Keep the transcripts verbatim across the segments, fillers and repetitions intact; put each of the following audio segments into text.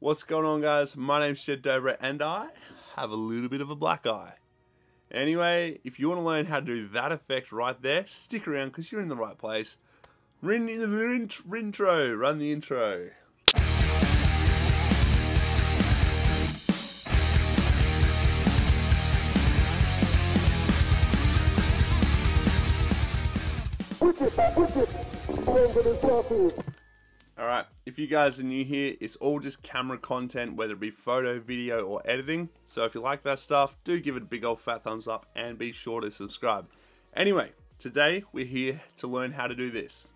What's going on, guys? My name's Jed Dobre and I have a little bit of a black eye. Anyway, if you want to learn how to do that effect right there, stick around because you're in the right place. Run the intro, run the intro. Alright, if you guys are new here, it's all just camera content, whether it be photo, video or editing. So if you like that stuff, do give it a big old fat thumbs up and be sure to subscribe. Anyway, today we're here to learn how to do this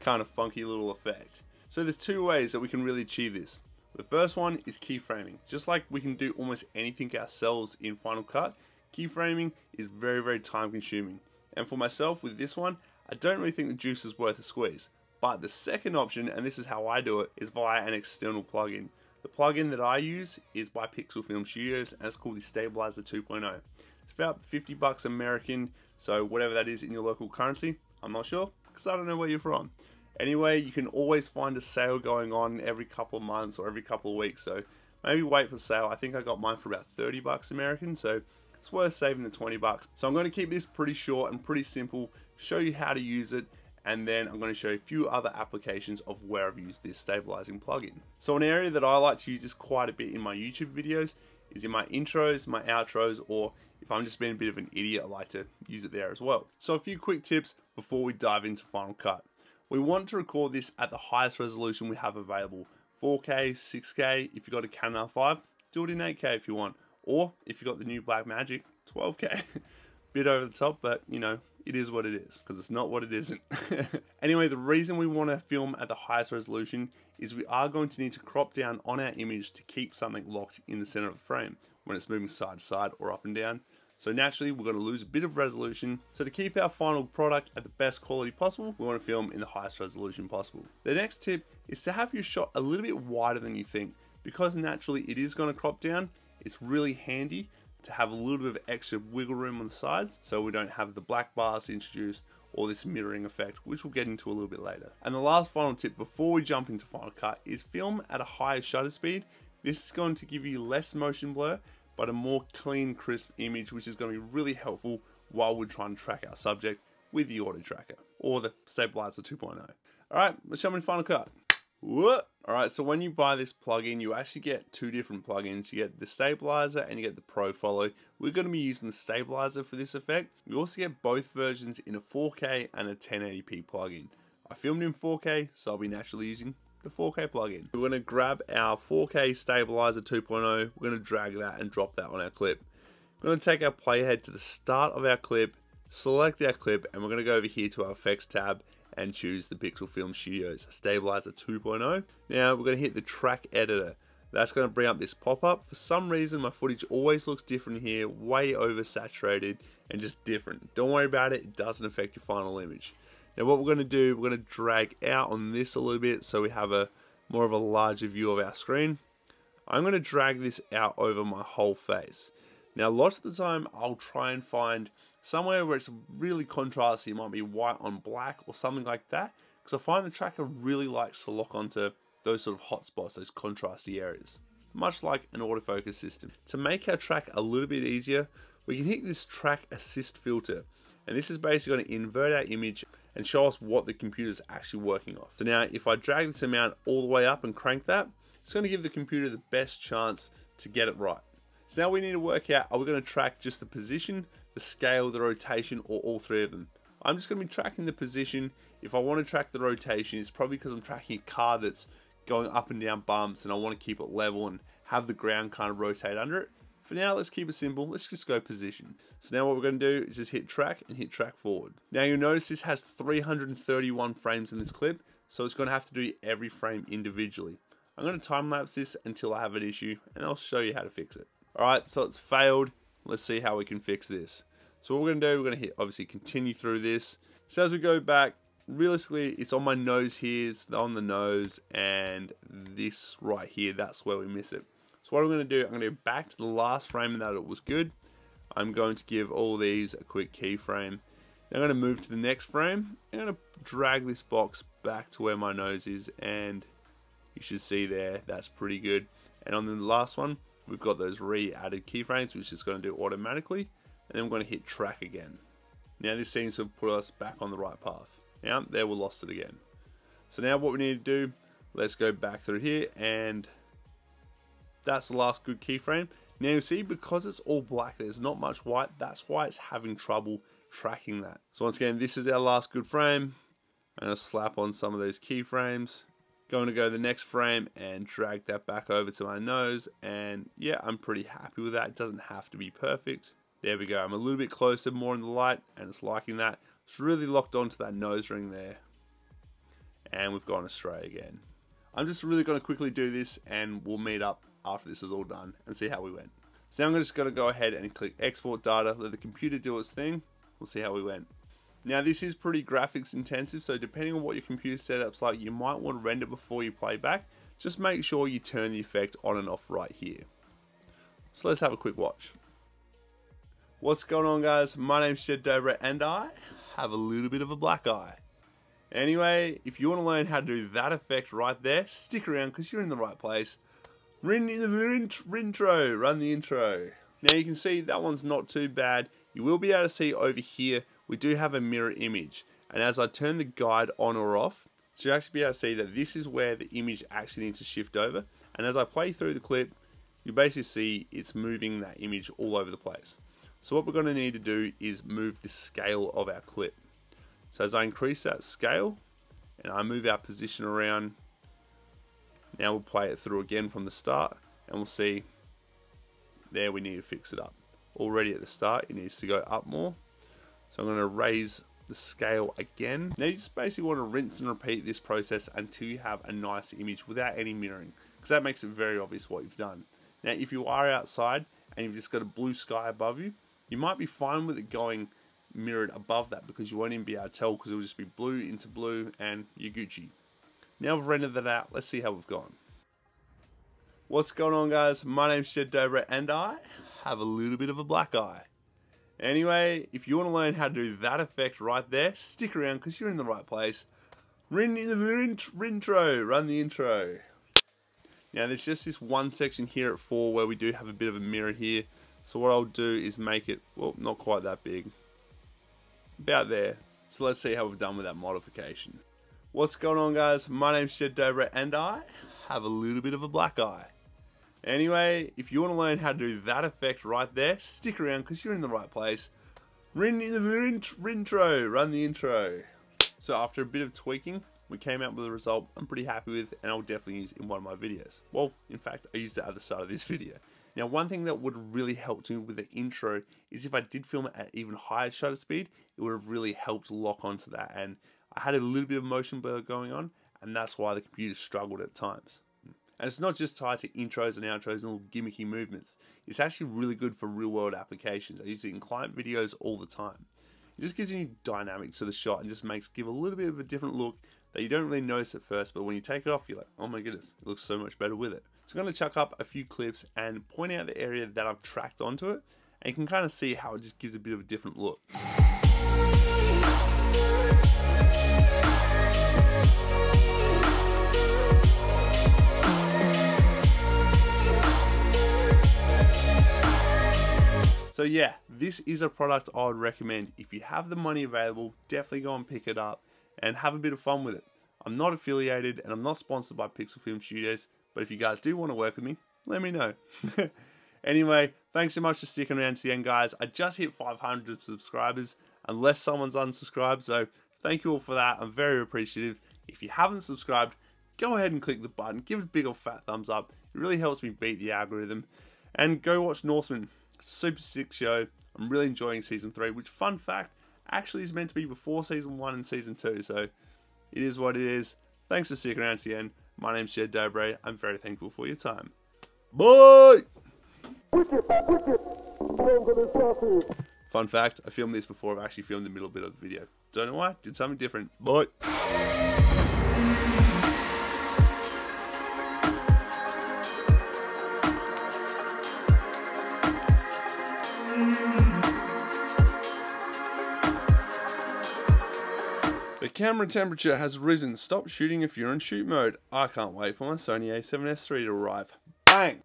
kind of funky little effect. So there's two ways that we can really achieve this. The first one is keyframing. Just like we can do almost anything ourselves in Final Cut, keyframing is very, very time consuming. And for myself with this one, I don't really think the juice is worth a squeeze. But the second option, and this is how I do it, is via an external plugin. The plugin that I use is by Pixel Film Studios, and it's called the Stabilizer two point oh. It's about fifty bucks American, so whatever that is in your local currency, I'm not sure, because I don't know where you're from. Anyway, you can always find a sale going on every couple of months or every couple of weeks, so maybe wait for sale. I think I got mine for about thirty bucks American, so it's worth saving the twenty bucks. So I'm going to keep this pretty short and pretty simple, show you how to use it, and then I'm going to show you a few other applications of where I've used this stabilizing plugin. So an area that I like to use this quite a bit in my YouTube videos is in my intros, my outros, or if I'm just being a bit of an idiot, I like to use it there as well. So a few quick tips before we dive into Final Cut. We want to record this at the highest resolution we have available, four K, six K, if you've got a Canon R five, do it in eight K if you want. Or, if you've got the new Blackmagic, twelve K. Bit over the top, but you know, it is what it is, because it's not what it isn't. Anyway, the reason we want to film at the highest resolution is we are going to need to crop down on our image to keep something locked in the center of the frame when it's moving side to side or up and down. So naturally, we're going to lose a bit of resolution. So to keep our final product at the best quality possible, we want to film in the highest resolution possible. The next tip is to have your shot a little bit wider than you think, because naturally it is going to crop down. It's really handy to have a little bit of extra wiggle room on the sides so we don't have the black bars introduced or this mirroring effect, which we'll get into a little bit later. And the last final tip before we jump into Final Cut is film at a higher shutter speed. This is going to give you less motion blur, but a more clean, crisp image, which is going to be really helpful while we're trying to track our subject with the auto tracker or the Stabilizer two point oh. All right, let's jump into Final Cut. What? All right, so when you buy this plugin, you actually get two different plugins. You get the Stabilizer and you get the ProFollow. We're going to be using the Stabilizer for this effect. You also get both versions in a four K and a ten eighty P plugin. I filmed in four K, so I'll be naturally using the four K plugin. We're going to grab our four K Stabilizer two point oh. We're going to drag that and drop that on our clip. We're going to take our playhead to the start of our clip, select our clip, and we're going to go over here to our Effects tab and choose the Pixel Film Studios Stabilizer two point oh. Now we're going to hit the track editor. That's going to bring up this pop-up. For some reason, my footage always looks different here, way oversaturated and just different. Don't worry about it, it doesn't affect your final image. Now what we're going to do, we're going to drag out on this a little bit so we have a more of a larger view of our screen. I'm going to drag this out over my whole face. Now lots of the time I'll try and find somewhere where it's really contrasty, it might be white on black or something like that, because I find the tracker really likes to lock onto those sort of hot spots, those contrasty areas, much like an autofocus system. To make our track a little bit easier, we can hit this track assist filter, and this is basically going to invert our image and show us what the computer is actually working off. So now if I drag this amount all the way up and crank that, it's going to give the computer the best chance to get it right. So now we need to work out, are we going to track just the position, the scale, the rotation, or all three of them? I'm just going to be tracking the position. If I want to track the rotation, it's probably because I'm tracking a car that's going up and down bumps and I want to keep it level and have the ground kind of rotate under it. For now, let's keep it simple. Let's just go position. So now what we're going to do is just hit track and hit track forward. Now you'll notice this has three hundred thirty-one frames in this clip, so it's going to have to do every frame individually. I'm going to time lapse this until I have an issue and I'll show you how to fix it. Alright, so it's failed. Let's see how we can fix this. So what we're going to do, we're going to hit obviously continue through this. So as we go back, realistically, it's on my nose here, it's on the nose, and this right here, that's where we miss it. So what I'm going to do, I'm going to go back to the last frame that it was good. I'm going to give all these a quick keyframe. I'm going to move to the next frame. I'm going to drag this box back to where my nose is and you should see there, that's pretty good. And on the last one, we've got those re-added keyframes, which is going to do automatically. And then we're going to hit track again. Now this seems to put us back on the right path. Now there, we lost it again. So now what we need to do, let's go back through here, and that's the last good keyframe. Now you see, because it's all black, there's not much white, that's why it's having trouble tracking that. So once again, this is our last good frame. I'm gonna slap on some of those keyframes. Going to go to the next frame and drag that back over to my nose, and yeah, I'm pretty happy with that. It doesn't have to be perfect. There we go, I'm a little bit closer, more in the light, and it's liking that. It's really locked onto that nose ring there. And we've gone astray again. I'm just really gonna quickly do this and we'll meet up after this is all done and see how we went. So now I'm just gonna go ahead and click export data, let the computer do its thing. We'll see how we went. Now this is pretty graphics intensive, so depending on what your computer setup's like, you might want to render before you play back. Just make sure you turn the effect on and off right here. So let's have a quick watch. What's going on, guys? My name's Jed Dobre and I have a little bit of a black eye. Anyway, if you want to learn how to do that effect right there, stick around because you're in the right place. Run the intro, run the intro. Now you can see that one's not too bad. You will be able to see over here, we do have a mirror image. And as I turn the guide on or off, so you'll actually be able to see that this is where the image actually needs to shift over. And as I play through the clip, you basically see it's moving that image all over the place. So what we're gonna need to do is move the scale of our clip. So as I increase that scale and I move our position around, now we'll play it through again from the start and we'll see there we need to fix it up. Already at the start, it needs to go up more. So I'm gonna raise the scale again. Now you just basically wanna rinse and repeat this process until you have a nice image without any mirroring, because that makes it very obvious what you've done. Now, if you are outside and you've just got a blue sky above you, you might be fine with it going mirrored above that because you won't even be able to tell because it'll just be blue into blue and you're Gucci. Now I've rendered that out, let's see how we've gone. What's going on, guys? My name's Jed Dobre and I have a little bit of a black eye. Anyway, if you want to learn how to do that effect right there, stick around because you're in the right place. Run the intro, run the intro. Now there's just this one section here at four where we do have a bit of a mirror here. So what I'll do is make it, well, not quite that big. About there. So let's see how we've done with that modification. What's going on, guys? My name's Jed Dobre and I have a little bit of a black eye. Anyway, if you want to learn how to do that effect right there, stick around because you're in the right place. Run the intro, run the intro. So after a bit of tweaking, we came out with a result I'm pretty happy with and I'll definitely use in one of my videos. Well, in fact, I used it at the start of this video. Now, one thing that would really help me with the intro is if I did film it at even higher shutter speed, it would have really helped lock onto that. And I had a little bit of motion blur going on, and that's why the computer struggled at times. And it's not just tied to intros and outros and little gimmicky movements. It's actually really good for real world applications. I use it in client videos all the time. It just gives you dynamics to the shot and just makes give a little bit of a different look that you don't really notice at first, but when you take it off, you're like, oh my goodness, it looks so much better with it. So I'm gonna chuck up a few clips and point out the area that I've tracked onto it, and you can kind of see how it just gives a bit of a different look. So yeah, this is a product I would recommend. If you have the money available, definitely go and pick it up and have a bit of fun with it. I'm not affiliated and I'm not sponsored by Pixel Film Studios, but if you guys do want to work with me, let me know. Anyway, thanks so much for sticking around to the end, guys. I just hit five hundred subscribers, unless someone's unsubscribed, so thank you all for that. I'm very appreciative. If you haven't subscribed, go ahead and click the button, give it a big old fat thumbs up. It really helps me beat the algorithm. And go watch Norseman. It's a super sick show. I'm really enjoying season three, which, fun fact, actually is meant to be before season one and season two, so it is what it is. Thanks for sticking around to the end. My name's Jed Dobre. I'm very thankful for your time. Bye! Wicked, wicked. Fun fact, I filmed this before I've actually filmed the middle bit of the video. Don't know why, did something different. Bye! camera temperature has risen. Stop shooting if you're in shoot mode. I can't wait for my Sony A seven S three to arrive. Bang!